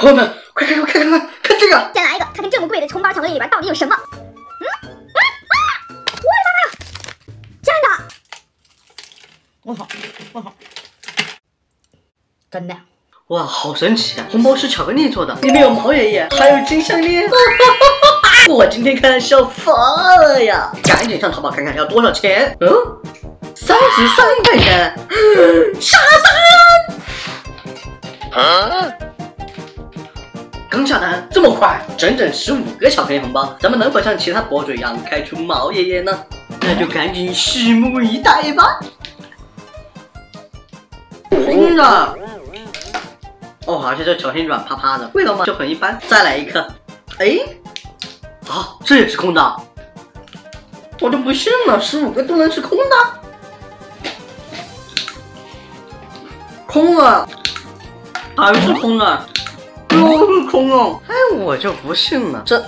朋友们，快看快看快看，看这个！先来一个，看看这么贵的葱花巧克力里边到底有什么？我的妈呀！真的！我操！真的！哇，好神奇啊！红包是巧克力做的，里面有毛爷爷，还有金项链。我今天看笑疯了呀！赶紧上淘宝看看要多少钱？嗯，33块钱，杀单！啊！刚下单这么快，整整15个巧克力红包，咱们能否像其他博主一样开出毛爷爷呢？那就赶紧拭目以待吧！真的！哦，而且这巧克力软趴趴的，味道嘛就很一般。再来一颗，哎。 啊，这也是空的，我就不信了，15个都能是空的，空了，还是空了，又是空了，哎，我就不信了，这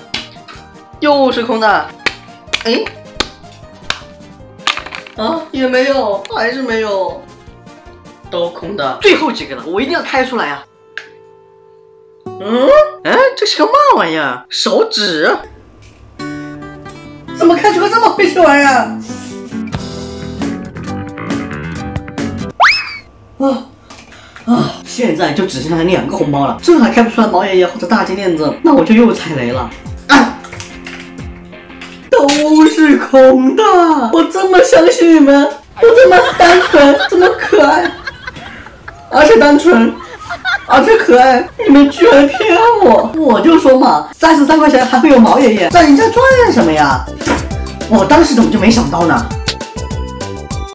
又是空的，哎，啊，也没有，还是没有，都空的，最后几个了，我一定要开出来啊！嗯，哎，这是个嘛玩意儿？手指。 怎么开出个这么晦气的玩意儿？现在就只剩下2个红包了，这还开不出来毛爷爷或者大金链子，那我就又踩雷了。啊，都是空的！我这么相信你们，我这么单纯，这么可爱，而且单纯，而且可爱，你们居然骗我！我就说嘛，33块钱还会有毛爷爷，让人家赚什么呀？ 我当时怎么就没想到呢？